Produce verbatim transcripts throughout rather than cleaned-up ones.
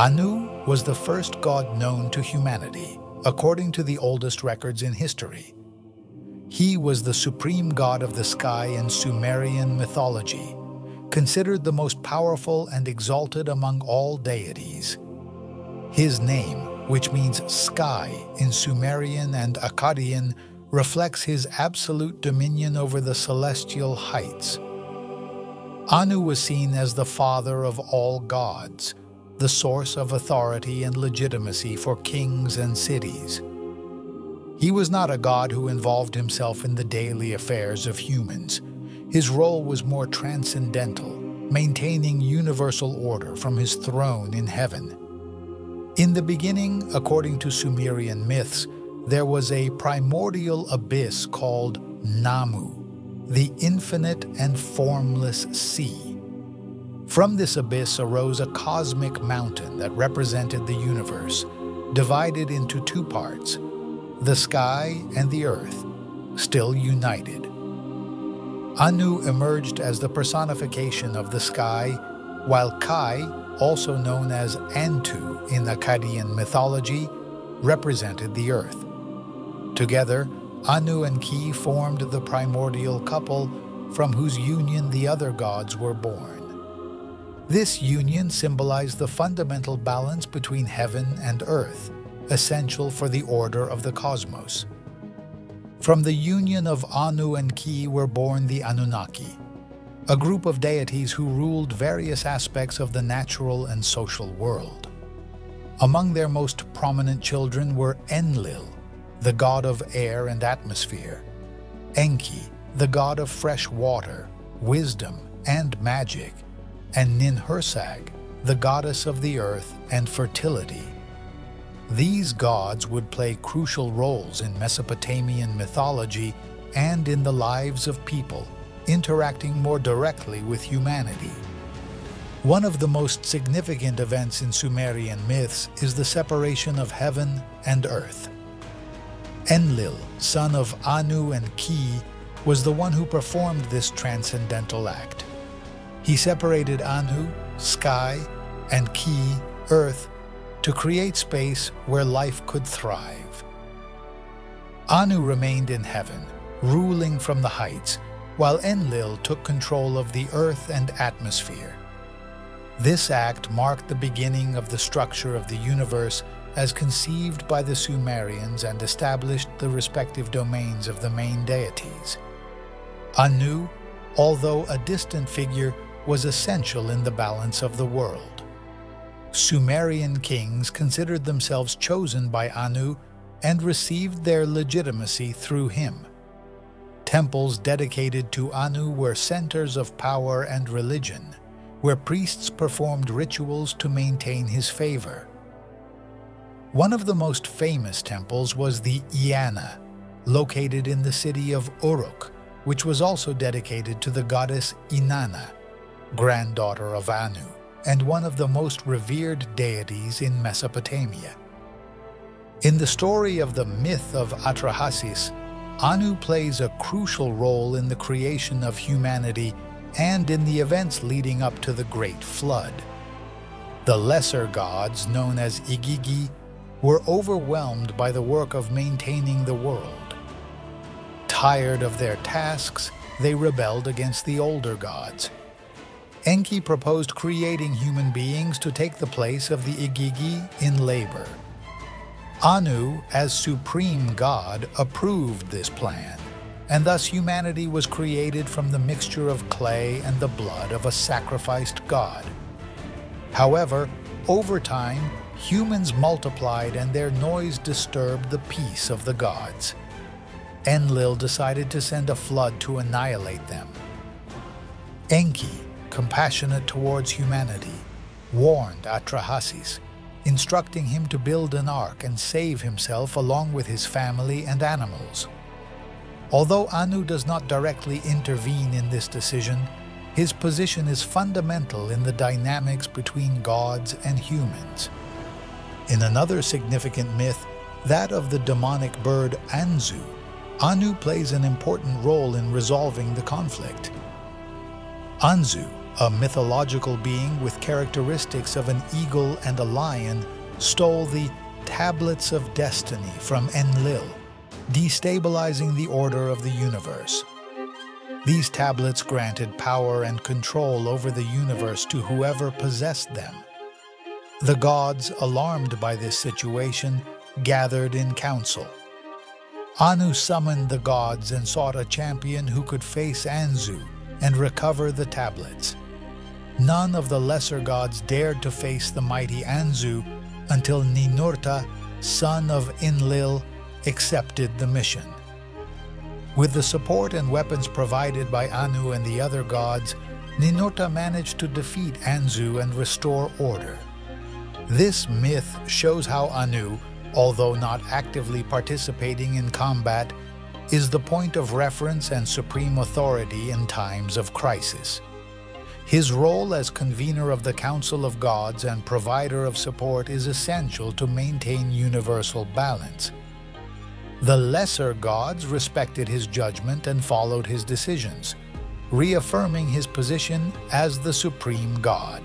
Anu was the first god known to humanity, according to the oldest records in history. He was the supreme god of the sky in Sumerian mythology, considered the most powerful and exalted among all deities. His name, which means sky in Sumerian and Akkadian, reflects his absolute dominion over the celestial heights. Anu was seen as the father of all gods, the source of authority and legitimacy for kings and cities. He was not a god who involved himself in the daily affairs of humans. His role was more transcendental, maintaining universal order from his throne in heaven. In the beginning, according to Sumerian myths, there was a primordial abyss called Nammu, the infinite and formless sea. From this abyss arose a cosmic mountain that represented the universe, divided into two parts, the sky and the earth, still united. Anu emerged as the personification of the sky, while Ki, also known as Antu in Akkadian mythology, represented the earth. Together, Anu and Ki formed the primordial couple from whose union the other gods were born. This union symbolized the fundamental balance between heaven and earth, essential for the order of the cosmos. From the union of Anu and Ki were born the Anunnaki, a group of deities who ruled various aspects of the natural and social world. Among their most prominent children were Enlil, the god of air and atmosphere, Enki, the god of fresh water, wisdom, and magic, and Ninhursag, the goddess of the earth and fertility. These gods would play crucial roles in Mesopotamian mythology and in the lives of people, interacting more directly with humanity. One of the most significant events in Sumerian myths is the separation of heaven and earth. Enlil, son of Anu and Ki, was the one who performed this transcendental act. He separated Anu, sky, and Ki, earth, to create space where life could thrive. Anu remained in heaven, ruling from the heights, while Enlil took control of the earth and atmosphere. This act marked the beginning of the structure of the universe as conceived by the Sumerians and established the respective domains of the main deities. Anu, although a distant figure, was essential in the balance of the world. Sumerian kings considered themselves chosen by Anu and received their legitimacy through him. Temples dedicated to Anu were centers of power and religion, where priests performed rituals to maintain his favor. One of the most famous temples was the Eanna, located in the city of Uruk, which was also dedicated to the goddess Inanna, granddaughter of Anu, and one of the most revered deities in Mesopotamia. In the story of the myth of Atrahasis, Anu plays a crucial role in the creation of humanity and in the events leading up to the Great Flood. The lesser gods, known as Igigi, were overwhelmed by the work of maintaining the world. Tired of their tasks, they rebelled against the older gods. Enki proposed creating human beings to take the place of the Igigi in labor. Anu, as supreme god, approved this plan, and thus humanity was created from the mixture of clay and the blood of a sacrificed god. However, over time, humans multiplied and their noise disturbed the peace of the gods. Enlil decided to send a flood to annihilate them. Enki, compassionate towards humanity, warned Atrahasis, instructing him to build an ark and save himself along with his family and animals. Although Anu does not directly intervene in this decision, his position is fundamental in the dynamics between gods and humans. In another significant myth, that of the demonic bird Anzu, Anu plays an important role in resolving the conflict. Anzu, A mythological being with characteristics of an eagle and a lion stole the Tablets of Destiny from Enlil, destabilizing the order of the universe. These tablets granted power and control over the universe to whoever possessed them. The gods, alarmed by this situation, gathered in council. Anu summoned the gods and sought a champion who could face Anzu and recover the tablets. None of the lesser gods dared to face the mighty Anzu until Ninurta, son of Enlil, accepted the mission. With the support and weapons provided by Anu and the other gods, Ninurta managed to defeat Anzu and restore order. This myth shows how Anu, although not actively participating in combat, is the point of reference and supreme authority in times of crisis. His role as convener of the Council of Gods and provider of support is essential to maintain universal balance. The lesser gods respected his judgment and followed his decisions, reaffirming his position as the supreme god.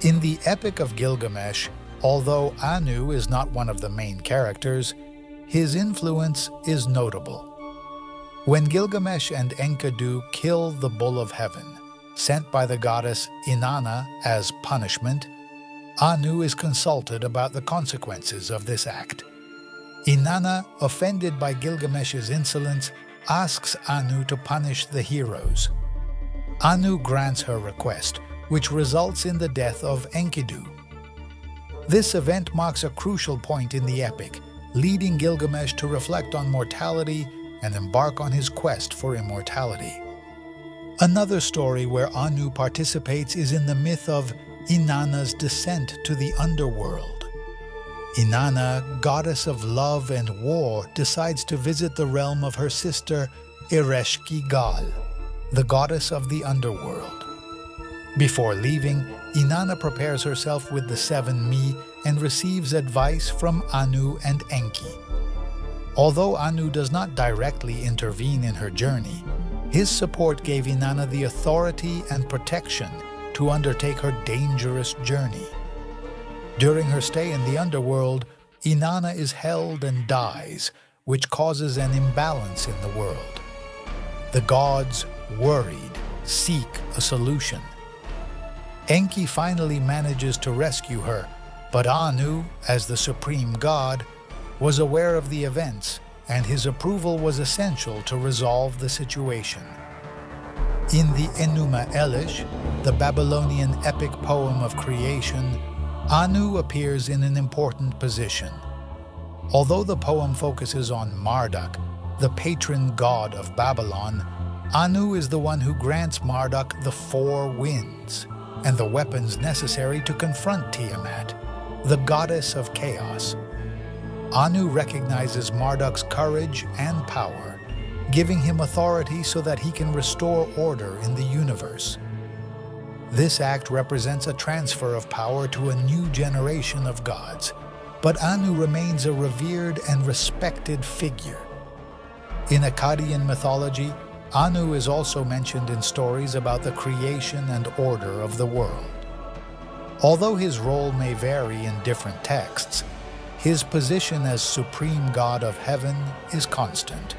In the Epic of Gilgamesh, although Anu is not one of the main characters, his influence is notable. When Gilgamesh and Enkidu kill the Bull of Heaven, sent by the goddess Inanna as punishment, Anu is consulted about the consequences of this act. Inanna, offended by Gilgamesh's insolence, asks Anu to punish the heroes. Anu grants her request, which results in the death of Enkidu. This event marks a crucial point in the epic, leading Gilgamesh to reflect on mortality and embark on his quest for immortality. Another story where Anu participates is in the myth of Inanna's descent to the underworld. Inanna, goddess of love and war, decides to visit the realm of her sister Ereshkigal, the goddess of the underworld. Before leaving, Inanna prepares herself with the seven mi and receives advice from Anu and Enki. Although Anu does not directly intervene in her journey, his support gave Inanna the authority and protection to undertake her dangerous journey. During her stay in the underworld, Inanna is held and dies, which causes an imbalance in the world. The gods, worried, seek a solution. Enki finally manages to rescue her, but Anu, as the supreme god, was aware of the events, and his approval was essential to resolve the situation. In the Enuma Elish, the Babylonian epic poem of creation, Anu appears in an important position. Although the poem focuses on Marduk, the patron god of Babylon, Anu is the one who grants Marduk the four winds and the weapons necessary to confront Tiamat, the goddess of chaos. Anu recognizes Marduk's courage and power, giving him authority so that he can restore order in the universe. This act represents a transfer of power to a new generation of gods, but Anu remains a revered and respected figure. In Akkadian mythology, Anu is also mentioned in stories about the creation and order of the world. Although his role may vary in different texts, his position as supreme god of heaven is constant.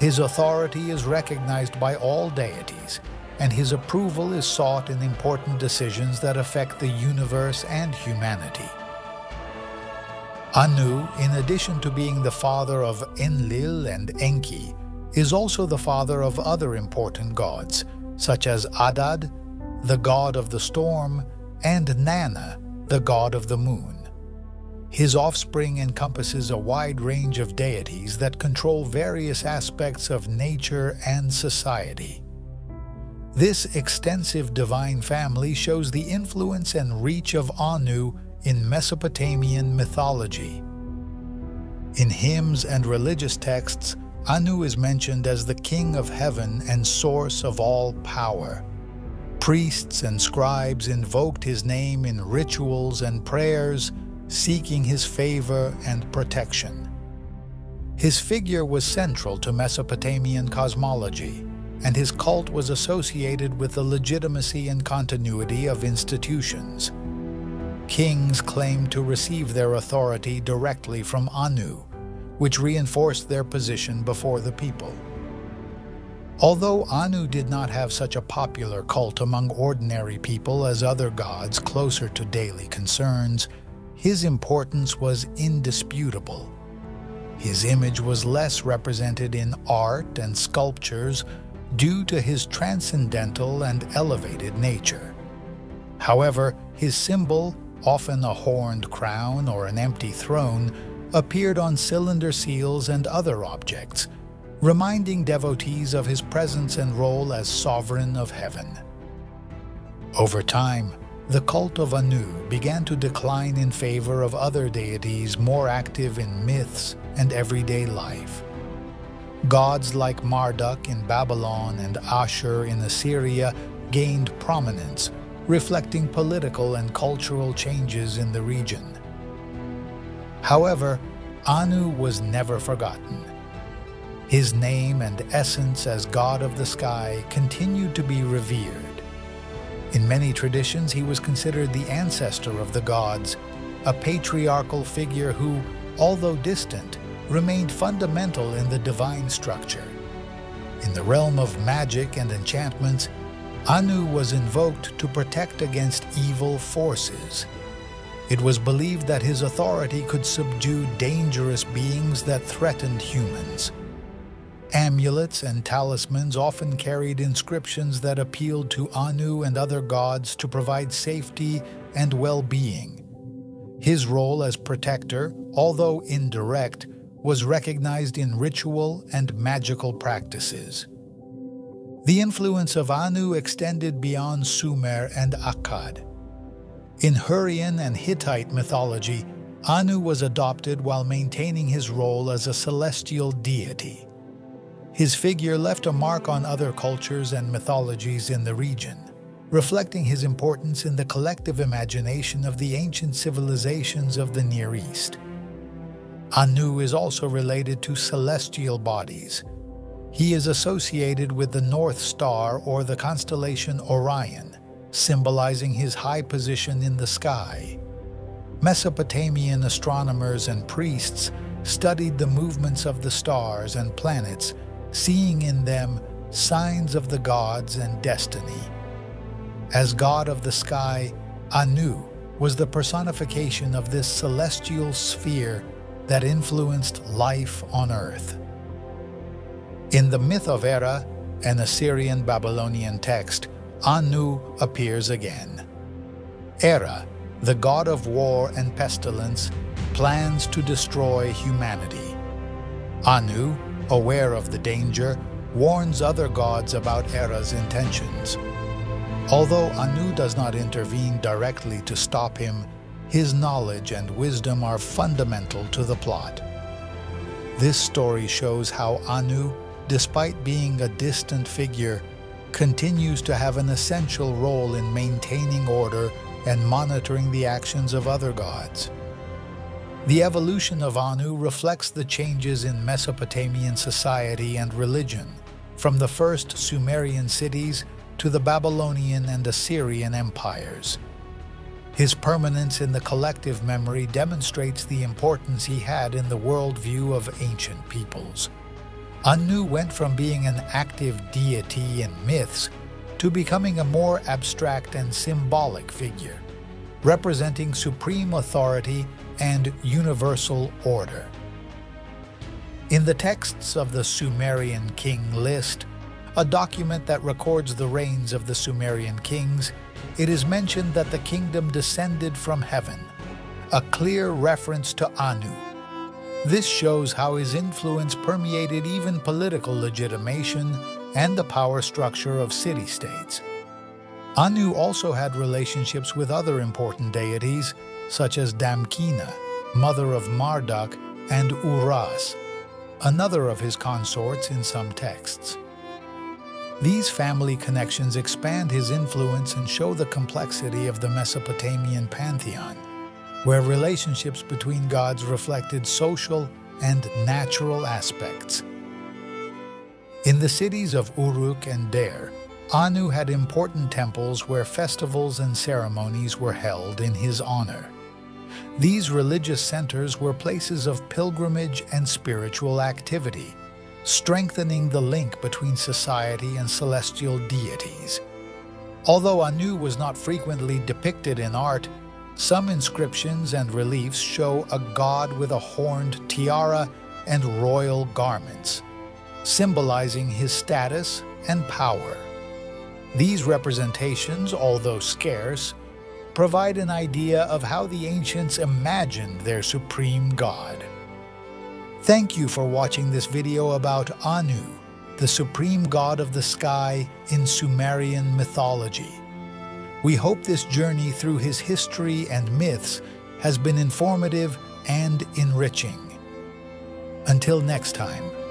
His authority is recognized by all deities, and his approval is sought in important decisions that affect the universe and humanity. Anu, in addition to being the father of Enlil and Enki, is also the father of other important gods, such as Adad, the god of the storm, and Nanna, the god of the moon. His offspring encompasses a wide range of deities that control various aspects of nature and society. This extensive divine family shows the influence and reach of Anu in Mesopotamian mythology. In hymns and religious texts, Anu is mentioned as the king of heaven and source of all power. Priests and scribes invoked his name in rituals and prayers, seeking his favor and protection. His figure was central to Mesopotamian cosmology, and his cult was associated with the legitimacy and continuity of institutions. Kings claimed to receive their authority directly from Anu, which reinforced their position before the people. Although Anu did not have such a popular cult among ordinary people as other gods closer to daily concerns, his importance was indisputable. His image was less represented in art and sculptures due to his transcendental and elevated nature. However, his symbol, often a horned crown or an empty throne, appeared on cylinder seals and other objects, reminding devotees of his presence and role as sovereign of heaven. Over time, the cult of Anu began to decline in favor of other deities more active in myths and everyday life. Gods like Marduk in Babylon and Ashur in Assyria gained prominence, reflecting political and cultural changes in the region. However, Anu was never forgotten. His name and essence as God of the sky continued to be revered. In many traditions, he was considered the ancestor of the gods, a patriarchal figure who, although distant, remained fundamental in the divine structure. In the realm of magic and enchantments, Anu was invoked to protect against evil forces. It was believed that his authority could subdue dangerous beings that threatened humans. Amulets and talismans often carried inscriptions that appealed to Anu and other gods to provide safety and well-being. His role as protector, although indirect, was recognized in ritual and magical practices. The influence of Anu extended beyond Sumer and Akkad. In Hurrian and Hittite mythology, Anu was adopted while maintaining his role as a celestial deity. His figure left a mark on other cultures and mythologies in the region, reflecting his importance in the collective imagination of the ancient civilizations of the Near East. Anu is also related to celestial bodies. He is associated with the North Star or the constellation Orion, symbolizing his high position in the sky. Mesopotamian astronomers and priests studied the movements of the stars and planets, seeing in them signs of the gods and destiny. As god of the sky, Anu was the personification of this celestial sphere that influenced life on earth. In the myth of Era, an Assyrian-Babylonian text, Anu appears again. Era, the god of war and pestilence, plans to destroy humanity. Anu, aware of the danger, warns other gods about Era's intentions. Although Anu does not intervene directly to stop him, his knowledge and wisdom are fundamental to the plot. This story shows how Anu, despite being a distant figure, continues to have an essential role in maintaining order and monitoring the actions of other gods. The evolution of Anu reflects the changes in Mesopotamian society and religion, from the first Sumerian cities to the Babylonian and Assyrian empires. His permanence in the collective memory demonstrates the importance he had in the worldview of ancient peoples. Anu went from being an active deity in myths to becoming a more abstract and symbolic figure, representing supreme authority and universal order. In the texts of the Sumerian King List, a document that records the reigns of the Sumerian kings, it is mentioned that the kingdom descended from heaven, a clear reference to Anu. This shows how his influence permeated even political legitimation and the power structure of city-states. Anu also had relationships with other important deities, such as Damkina, mother of Marduk, and Uras, another of his consorts in some texts. These family connections expand his influence and show the complexity of the Mesopotamian pantheon, where relationships between gods reflected social and natural aspects. In the cities of Uruk and Dare, Anu had important temples where festivals and ceremonies were held in his honor. These religious centers were places of pilgrimage and spiritual activity, strengthening the link between society and celestial deities. Although Anu was not frequently depicted in art, some inscriptions and reliefs show a god with a horned tiara and royal garments, symbolizing his status and power. These representations, although scarce, provide an idea of how the ancients imagined their supreme god. Thank you for watching this video about Anu, the supreme god of the sky in Sumerian mythology. We hope this journey through his history and myths has been informative and enriching. Until next time.